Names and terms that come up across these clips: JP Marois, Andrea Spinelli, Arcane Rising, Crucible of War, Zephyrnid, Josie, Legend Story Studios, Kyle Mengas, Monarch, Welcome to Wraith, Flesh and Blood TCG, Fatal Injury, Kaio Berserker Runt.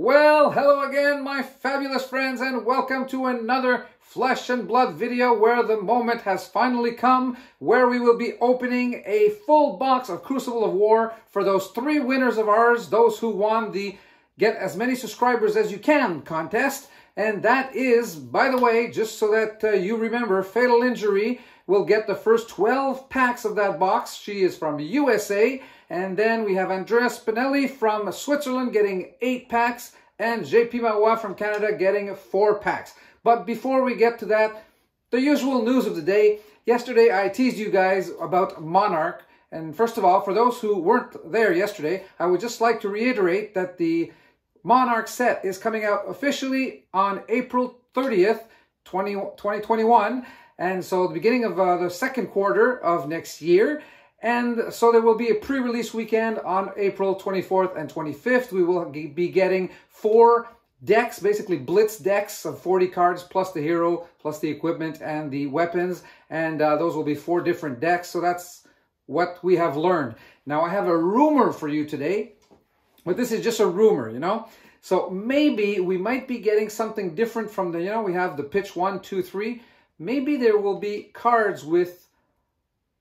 Well, hello again, my fabulous friends, and welcome to another Flesh and Blood video where the moment has finally come, where we will be opening a full box of Crucible of War for those three winners of ours, those who won the Get As Many Subscribers As You Can contest. And that is, by the way, just so that you remember, Fatal Injury will get the first 12 packs of that box. She is from USA. And then we have Andrea Spinelli from Switzerland getting 8 packs and JP Marois from Canada getting 4 packs. But before we get to that, the usual news of the day. Yesterday I teased you guys about Monarch. And first of all, for those who weren't there yesterday, I would just like to reiterate that the Monarch set is coming out officially on April 30th, 2021. And so the beginning of the second quarter of next year. And so there will be a pre-release weekend on April 24th and 25th. We will be getting 4 decks, basically blitz decks of 40 cards, plus the hero, plus the equipment and the weapons. And those will be 4 different decks. So that's what we have learned. Now, I have a rumor for you today, but this is just a rumor, you know. So maybe we might be getting something different from the, you know, we have the pitch 1, 2, 3. Maybe there will be cards with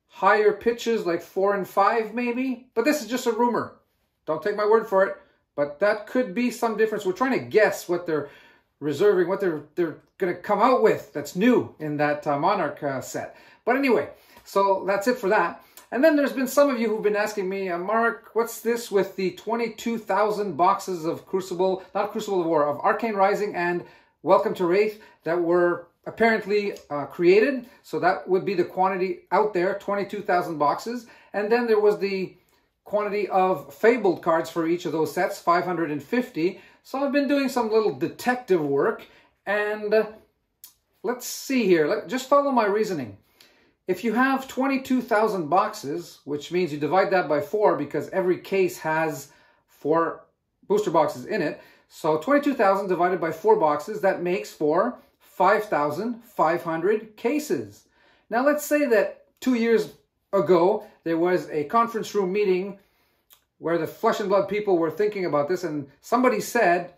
higher pitches like 4 and 5 maybe, but this is just a rumor. Don't take my word for it, but that could be some difference. We're trying to guess what they're reserving, what they're going to come out with that's new in that Monarch set. But anyway, so that's it for that. And then there's been some of you who've been asking me, Mark, what's this with the 22,000 boxes of Crucible, not Crucible of War, of Arcane Rising and Welcome to Wraith that were apparently created. So that would be the quantity out there, 22,000 boxes. And then there was the quantity of fabled cards for each of those sets, 550. So I've been doing some little detective work. And let's see here. Just follow my reasoning. If you have 22,000 boxes, which means you divide that by 4 because every case has 4 booster boxes in it. So 22,000 divided by 4 boxes, that makes for 5,500 cases. Now let's say that 2 years ago, there was a conference room meeting where the Flesh and Blood people were thinking about this and somebody said,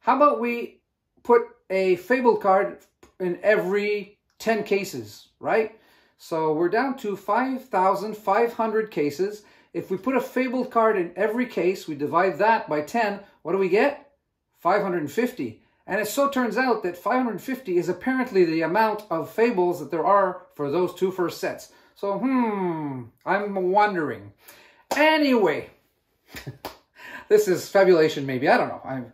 how about we put a fabled card in every 10 cases, right? So we're down to 5,500 cases. If we put a fabled card in every case, we divide that by 10, what do we get? 550. And it so turns out that 550 is apparently the amount of fables that there are for those 2 first sets. So, I'm wondering. Anyway, this is fabulation maybe, I don't know.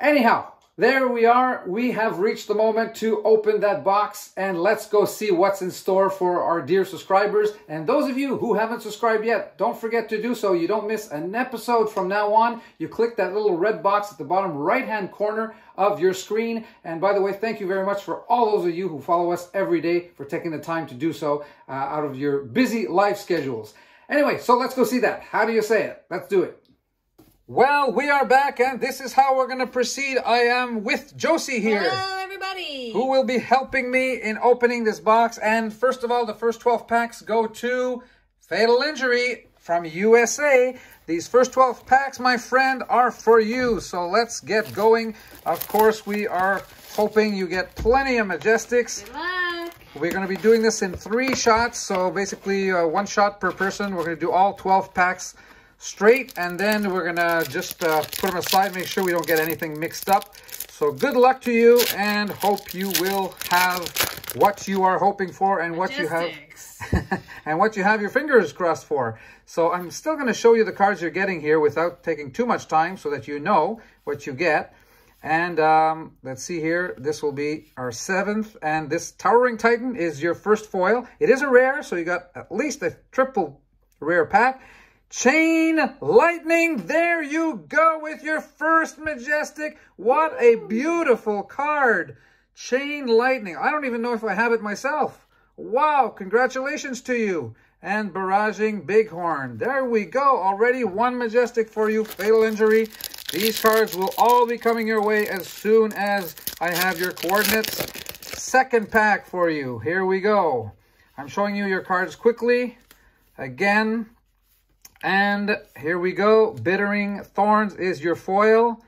Anyhow, there we are. We have reached the moment to open that box and let's go see what's in store for our dear subscribers. And those of you who haven't subscribed yet, don't forget to do so. You don't miss an episode from now on. You click that little red box at the bottom right-hand corner of your screen. And by the way, thank you very much for all those of you who follow us every day for taking the time to do so out of your busy life schedules. Anyway, so let's go see that. How do you say it? Let's do it. Well, we are back, and this is how we're going to proceed. I am with Josie here. Hello, everybody. Who will be helping me in opening this box. And first of all, the first 12 packs go to Fatal Injury from USA. These first 12 packs, my friend, are for you. So let's get going. Of course, we are hoping you get plenty of Majestics. Good luck. We're going to be doing this in 3 shots. So basically, 1 shot per person. We're going to do all 12 packs straight, and then we're gonna just put them aside, make sure we don't get anything mixed up. So good luck to you, and hope you will have what you are hoping for, and Logistics. What you have and what you have your fingers crossed for. So I'm still going to show you the cards you're getting here without taking too much time so that you know what you get. And let's see here, this will be our 7th, and this Towering Titan is your first foil. It is a rare, so you got at least a triple rare pack. Chain Lightning, there you go with your first Majestic. What a beautiful card. Chain Lightning. I don't even know if I have it myself. Wow, congratulations to you. And Barraging Bighorn. There we go. Already 1 Majestic for you, Fatal Injury. These cards will all be coming your way as soon as I have your coordinates. 2nd pack for you. Here we go. I'm showing you your cards quickly. Again. And here we go. Bittering Thorns is your foil.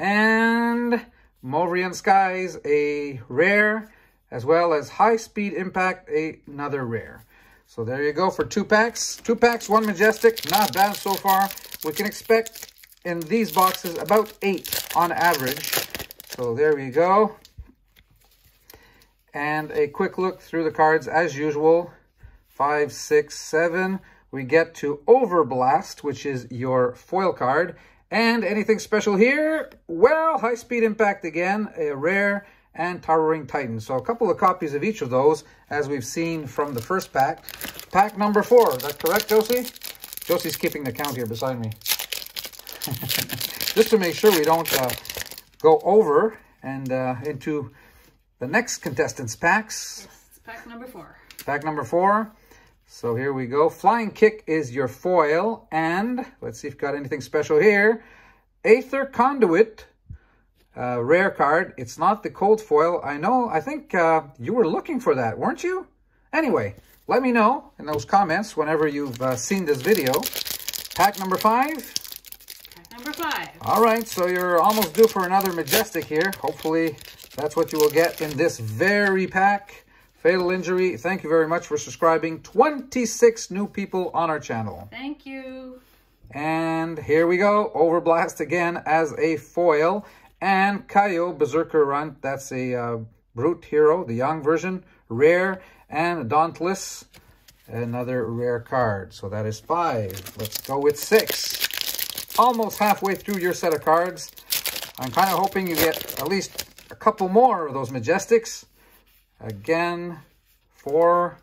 And Movian Skies, a rare, as well as High Speed Impact, another rare. So there you go for two packs. Two packs, one Majestic. Not bad so far. We can expect in these boxes about 8 on average. So there we go. And a quick look through the cards as usual. 5, 6, 7. We get to Overblast, which is your foil card. And anything special here? Well, High Speed Impact again, a rare, and Towering Titan. So a couple of copies of each of those, as we've seen from the first pack. Pack number 4. Is that correct, Josie? Josie's keeping the count here beside me. Just to make sure we don't go over and into the next contestant's packs. It's pack number 4. Pack number 4. So here we go. Flying Kick is your foil. And let's see if you've got anything special here. Aether Conduit. Rare card. It's not the cold foil. I know. I think you were looking for that, weren't you? Anyway, let me know in those comments whenever you've seen this video. Pack number 5. Pack number 5. All right. So you're almost due for another Majestic here. Hopefully that's what you will get in this very pack. Fatal Injury, thank you very much for subscribing. 26 new people on our channel. Thank you. And here we go. Overblast again as a foil. And Kaio Berserker Runt, that's a Brute Hero, the young version. Rare. And Dauntless, another rare card. So that is 5. Let's go with 6. Almost halfway through your set of cards. I'm kind of hoping you get at least a couple more of those Majestics. Again, 4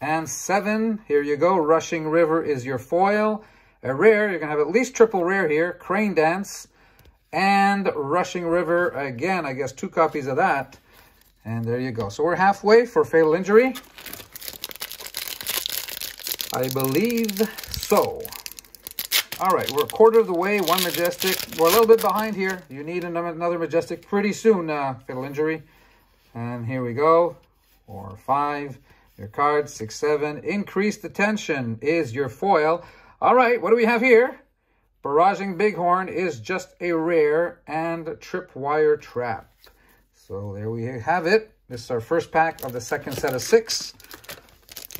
and 7. Here you go. Rushing River is your foil. A rare. You're going to have at least triple rare here. Crane Dance and Rushing River. Again, I guess 2 copies of that. And there you go. So we're halfway for Fatal Injury. I believe so. All right. We're a quarter of the way. 1 Majestic. We're a little bit behind here. You need another Majestic pretty soon, Fatal Injury. And here we go, 4, 5, your card, 6, 7. Increased Attention is your foil. All right, what do we have here? Barraging Bighorn is just a rare, and Tripwire Trap. So there we have it. This is our first pack of the second set of 6.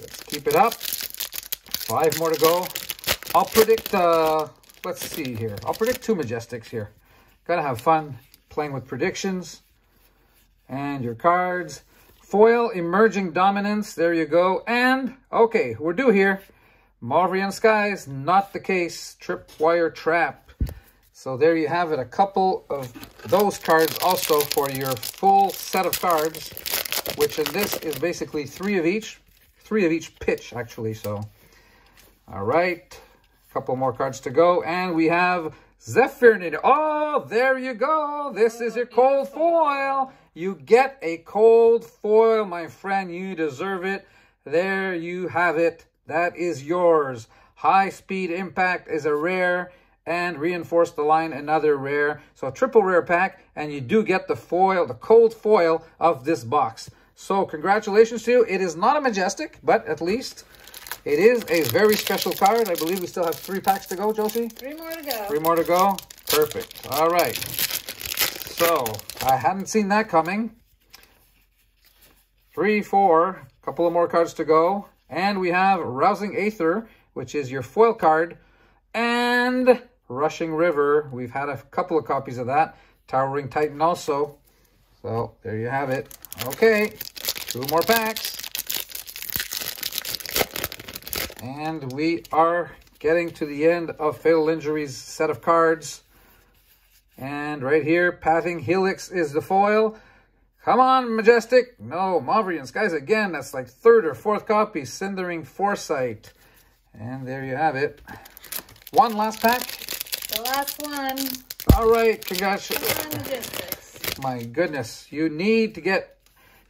Let's keep it up. 5 more to go. I'll predict, let's see here. I'll predict 2 Majestics here. Gotta have fun playing with predictions. And your cards. Foil, Emerging Dominance. There you go. And, okay, we're due here. Movian Skies, not the case. Tripwire Trap. So there you have it. A couple of those cards also for your full set of cards, which in this is basically 3 of each. 3 of each pitch, actually. So, all right. A couple more cards to go. And we have Zephyrnid. Oh, there you go. This is your cold foil. You get a cold foil, my friend. You deserve it. There you have it. That is yours. High Speed Impact is a rare, and Reinforce the Line, another rare. So a triple rare pack, and you do get the foil, the cold foil of this box. So congratulations to you. It is not a Majestic, but at least it is a very special card. I believe we still have 3 packs to go, Josie? 3 more to go. 3 more to go. Perfect. All right. So, I hadn't seen that coming. 3, 4, a couple of more cards to go. And we have Rousing Aether, which is your foil card. And Rushing River. We've had a couple of copies of that. Towering Titan also. So, there you have it. Okay, 2 more packs. And we are getting to the end of Fatal Injury's set of cards. And right here, Patting Helix is the foil. Come on, Majestic. No, Movian Skies again. That's like 3rd or 4th copy. Cindering Foresight. And there you have it. 1 last pack. The last one. All right, congratulations. Come on, Majestics. My goodness. You need to get,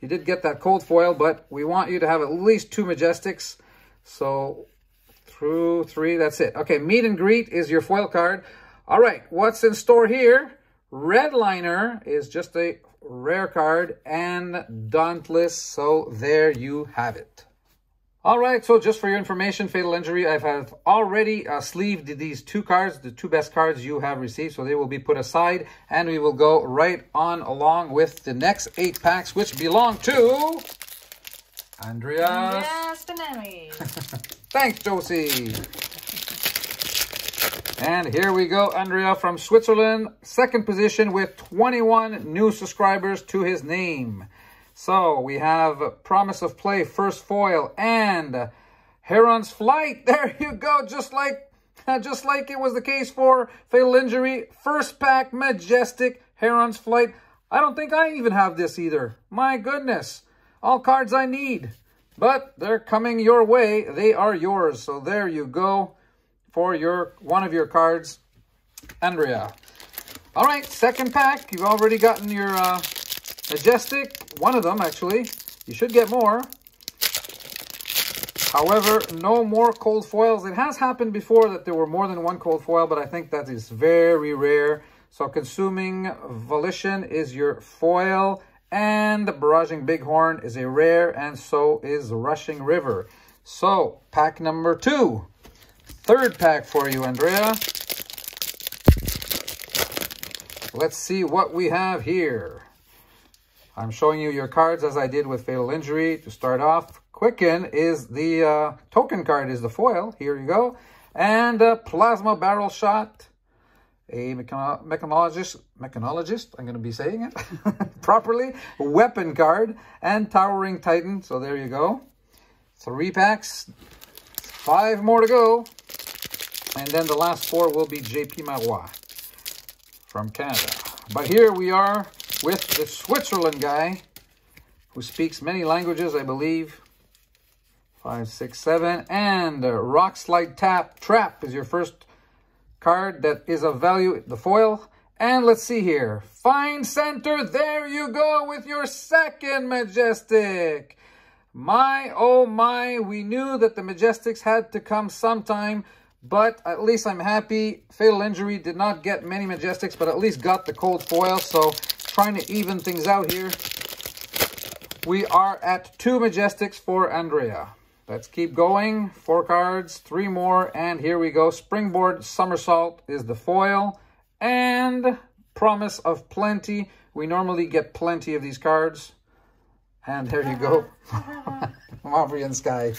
you did get that cold foil, but we want you to have at least 2 Majestics. So through 3, that's it. Okay, Meet and Greet is your foil card. All right, what's in store here? Redliner is just a rare card, and Dauntless, so there you have it. All right, so just for your information, Fatal Injury, I have already sleeved these two cards, the two best cards you have received, so they will be put aside, and we will go right on along with the next 8 packs, which belong to Andrea Spinelli. Thanks, Josie. And here we go, Andrea from Switzerland, second position with 21 new subscribers to his name. So we have Promise of Play, First Foil, and Heron's Flight. There you go. Just like it was the case for Fatal Injury. First pack, Majestic, Heron's Flight. I don't think I even have this either. My goodness. All cards I need. But they're coming your way. They are yours. So there you go for your one of your cards, Andrea. All right, second pack. You've already gotten your... Majestic, one of them actually. You should get more. However, no more cold foils. It has happened before that there were more than one cold foil, but I think that is very rare. So Consuming Volition is your foil, and Barraging Bighorn is a rare, and so is Rushing River. So pack number 2. Third pack for you, Andrea. Let's see what we have here. I'm showing you your cards as I did with Fatal Injury. To start off, Quicken is the token card, is the foil. Here you go. And Plasma Barrel Shot, a mechanologist, I'm going to be saying it properly, weapon card, and Towering Titan. So there you go. 3 packs, 5 more to go. And then the last 4 will be JP Marois from Canada. But here we are with the Switzerland guy who speaks many languages, I believe. 5, 6, 7. And Rock Slide Trap is your first card that is of value, the foil. And let's see here. Fine Center, there you go with your second Majestic. My, oh my, we knew that the Majestics had to come sometime, but at least I'm happy. Fatal Injury did not get many Majestics, but at least got the cold foil, so... Trying to even things out here. We are at 2 Majestics for Andrea. Let's keep going. 4 cards, 3 more, and here we go. Springboard Somersault is the foil, and Promise of Plenty. We normally get plenty of these cards. And there you go. Mavrian Sky.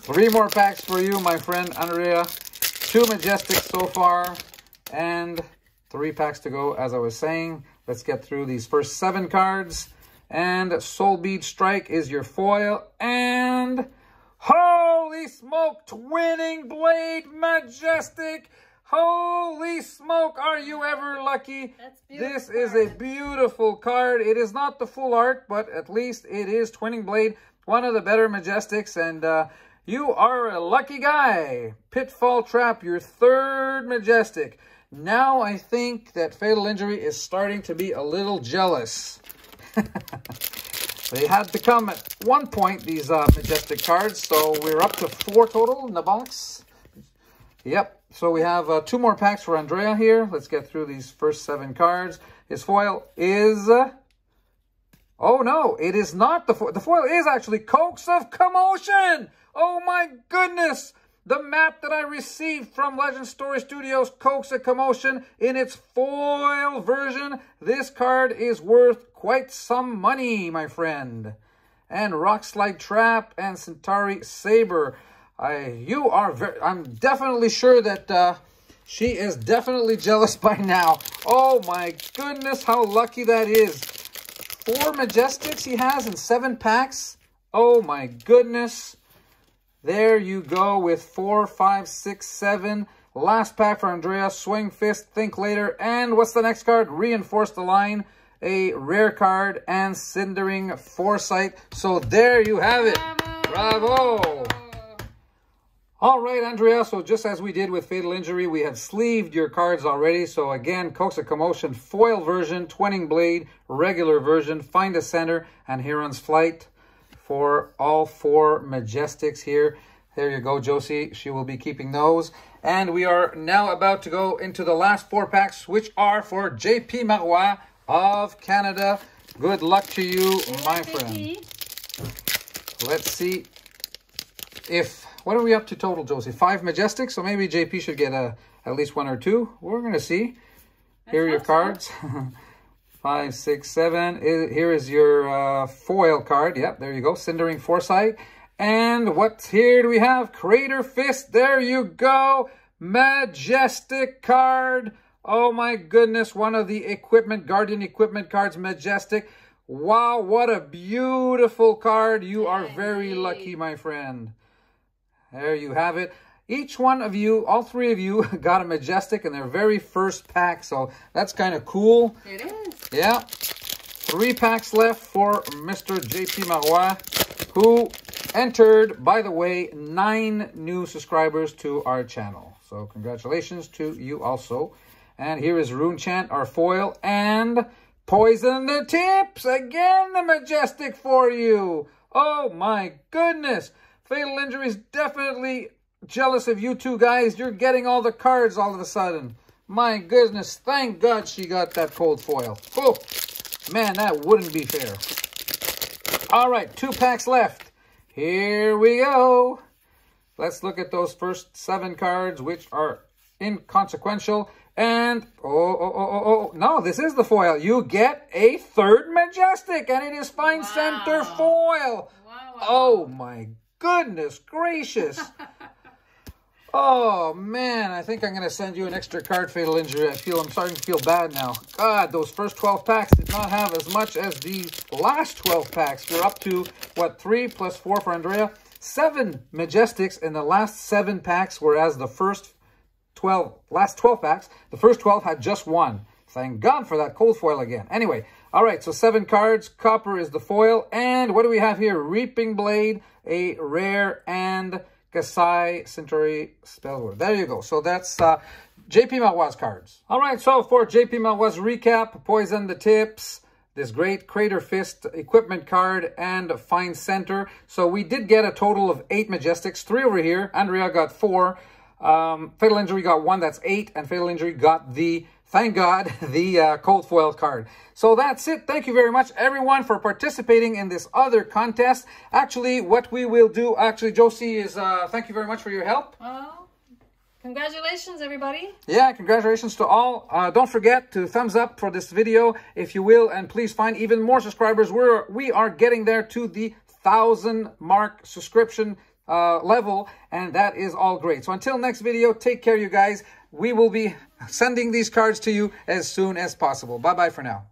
3 more packs for you, my friend Andrea. 2 Majestics so far, and 3 packs to go, as I was saying. Let's get through these first 7 cards. And Soul Bead Strike is your foil. And holy smoke, Twinning Blade Majestic. Holy smoke, are you ever lucky? That's beautiful. This is a beautiful card. It is not the full art, but at least it is Twinning Blade. One of the better Majestics. And you are a lucky guy. Pitfall Trap, your 3rd Majestic. Now I think that Fatal Injury is starting to be a little jealous. They had to come at one point, these Majestic cards, so we're up to 4 total in the box. Yep, so we have 2 more packs for Andrea here. Let's get through these first 7 cards. His foil is... oh no, it is not the foil. The foil is actually Cokes of Commotion! Oh my goodness! The map that I received from Legend Story Studios, Cokes of Commotion, in its foil version. This card is worth quite some money, my friend. And Rock Slide Trap and Centauri Saber. I'm definitely sure that she is definitely jealous by now. Oh my goodness, how lucky that is. 4 Majestics he has in 7 packs. Oh my goodness. There you go with 4, 5, 6, 7. Last pack for Andrea. Swing Fist, Think Later. And what's the next card? Reinforce the Line, a rare card, and Cindering Foresight. So there you have it. Bravo. All right, Andrea. So just as we did with Fatal Injury, we have sleeved your cards already. So again, Cokes of Commotion, foil version, Twinning Blade, regular version, Find a Center, and Heron's Flight. For all 4 Majestics here. There you go, Josie. She will be keeping those. And we are now about to go into the last 4 packs, which are for JP Marois of Canada. Good luck to you, my friend. Let's see if, what are we up to total, Josie? 5 Majestics, so maybe JP should get at least one or two. We're going to see. Here are your cards. 5, 6, 7. Here is your foil card. Yep, there you go. Cindering Foresight. And what here do we have? Crater Fist. There you go. Majestic card. Oh my goodness. One of the equipment, Guardian equipment cards, Majestic. Wow, what a beautiful card. You are very lucky, my friend. There you have it. Each one of you, all three of you, got a Majestic in their very first pack. So that's kind of cool. It is. Yeah. 3 packs left for Mr. JP Marois, who entered, by the way, 9 new subscribers to our channel. So congratulations to you also. And here is Rune Chant, our foil, and Poison the Tips. Again, the Majestic for you. Oh, my goodness. Fatal Injury is definitely jealous of you two guys. You're getting all the cards all of a sudden. My goodness. Thank God she got that cold foil. Oh, man, that wouldn't be fair. All right, 2 packs left. Here we go. Let's look at those first 7 cards, which are inconsequential. And, no, this is the foil. You get a 3rd Majestic, and it is Fine Center foil. Wow. Oh, my goodness gracious. Oh, man, I think I'm going to send you an extra card, Fatal Injury. I'm starting to feel bad now. God, those first 12 packs did not have as much as the last 12 packs. We're up to, what, 3 plus 4 for Andrea? 7 Majestics in the last 7 packs, whereas the first 12, last 12 packs, the first 12 had just 1. Thank God for that cold foil again. Anyway, all right, so 7 cards. Copper is the foil. And what do we have here? Reaping Blade, a rare, and Kasai Centauri Spellword. There you go. So that's JP Marois cards. All right, so for JP Marois recap, Poison the Tips, this great Crater Fist equipment card, and Fine Center. So we did get a total of 8 Majestics, 3 over here. Andrea got 4. Fatal Injury got 1, that's 8. And Fatal Injury got the, thank God, the cold foil card. So that's it. Thank you very much, everyone, for participating in this other contest. Actually, what we will do, actually, Josie, is thank you very much for your help. Well, congratulations, everybody. Yeah, congratulations to all. Don't forget to thumbs up for this video, if you will, and please find even more subscribers. We are getting there to the 1,000 mark subscription level, and that is all great. So until next video, take care, you guys. We will be sending these cards to you as soon as possible. Bye-bye for now.